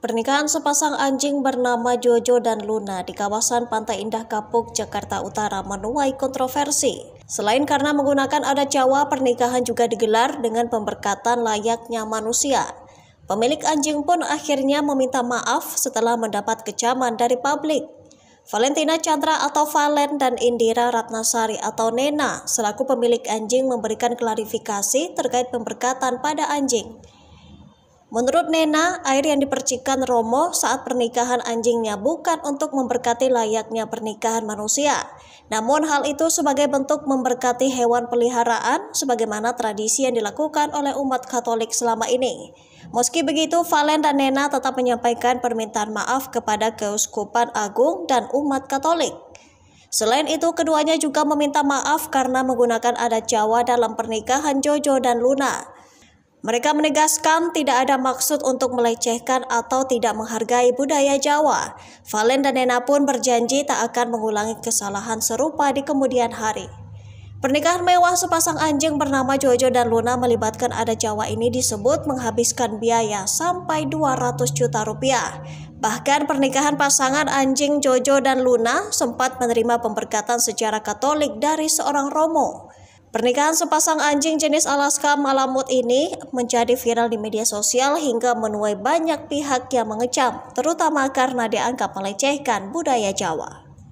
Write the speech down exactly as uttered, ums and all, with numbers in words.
Pernikahan sepasang anjing bernama Jojo dan Luna di kawasan Pantai Indah Kapuk, Jakarta Utara menuai kontroversi. Selain karena menggunakan adat Jawa, pernikahan juga digelar dengan pemberkatan layaknya manusia. Pemilik anjing pun akhirnya meminta maaf setelah mendapat kecaman dari publik. Valentina Chandra atau Valen dan Indira Ratnasari atau Nena selaku pemilik anjing memberikan klarifikasi terkait pemberkatan pada anjing. Menurut Nena, air yang dipercikan Romo saat pernikahan anjingnya bukan untuk memberkati layaknya pernikahan manusia. Namun hal itu sebagai bentuk memberkati hewan peliharaan sebagaimana tradisi yang dilakukan oleh umat Katolik selama ini. Meski begitu, Valen dan Nena tetap menyampaikan permintaan maaf kepada Keuskupan Agung dan umat Katolik. Selain itu, keduanya juga meminta maaf karena menggunakan adat Jawa dalam pernikahan Jojo dan Luna. Mereka menegaskan tidak ada maksud untuk melecehkan atau tidak menghargai budaya Jawa. Valen dan Nena pun berjanji tak akan mengulangi kesalahan serupa di kemudian hari. Pernikahan mewah sepasang anjing bernama Jojo dan Luna melibatkan adat Jawa ini disebut menghabiskan biaya sampai dua ratus juta rupiah. Bahkan pernikahan pasangan anjing Jojo dan Luna sempat menerima pemberkatan secara Katolik dari seorang Romo. Pernikahan sepasang anjing jenis Alaskan Malamute ini menjadi viral di media sosial hingga menuai banyak pihak yang mengecam, terutama karena dianggap melecehkan budaya Jawa.